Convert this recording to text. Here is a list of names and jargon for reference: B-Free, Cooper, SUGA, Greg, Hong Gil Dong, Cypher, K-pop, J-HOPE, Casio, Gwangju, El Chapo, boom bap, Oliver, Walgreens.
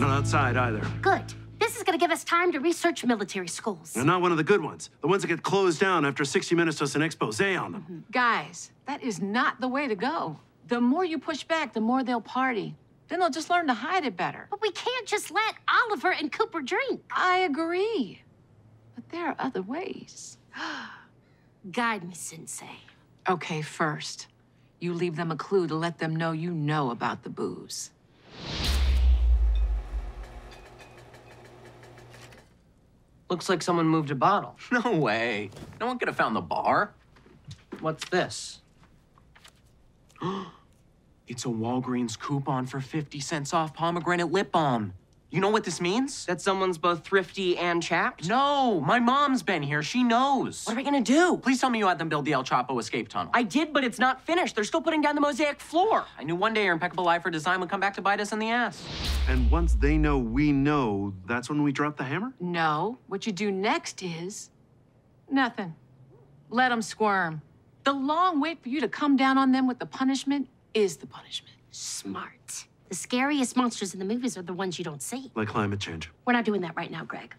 There's none outside either. Good. This is going to give us time to research military schools. And not one of the good ones. The ones that get closed down after 60 Minutes does an expose on them. Guys, that is not the way to go. The more you push back, the more they'll party. Then they'll just learn to hide it better. But we can't just let Oliver and Cooper drink. I agree. But there are other ways. Guide me, Sensei. Okay, first, you leave them a clue to let them know you know about the booze. Looks like someone moved a bottle. No way. No one could have found the bar. What's this? It's a Walgreens coupon for 50 cents off pomegranate lip balm. You know what this means? That someone's both thrifty and chapped? No, my mom's been here. She knows. What are we gonna do? Please tell me you had them build the El Chapo escape tunnel. I did, but it's not finished. They're still putting down the mosaic floor. I knew one day your impeccable eye for design would come back to bite us in the ass. And once they know we know, that's when we drop the hammer? No, what you do next is nothing. Let them squirm. The long wait for you to come down on them with the punishment is the punishment. Smart. The scariest monsters in the movies are the ones you don't see. Like climate change. We're not doing that right now, Greg.